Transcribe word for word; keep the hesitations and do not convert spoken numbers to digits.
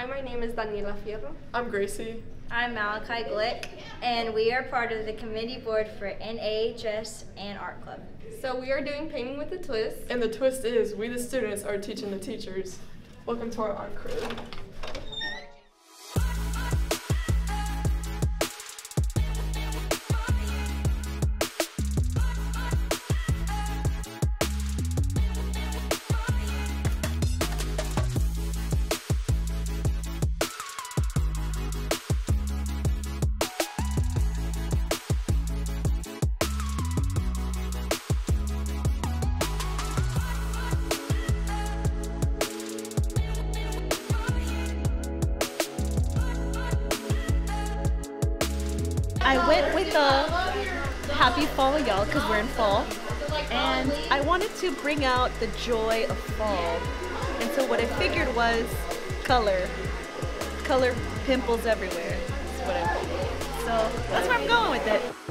Hi, my name is Daniela Fierro. I'm Gracie. I'm Malachi Glick, and we are part of the committee board for N A H S and Art Club. So we are doing Painting with a Twist. And the twist is, we the students are teaching the teachers. Welcome to our art crew. I went with the happy fall, y'all, because we're in fall, and I wanted to bring out the joy of fall, and so what I figured was color. Color pimples everywhere is what I figured. So that's where I'm going with it.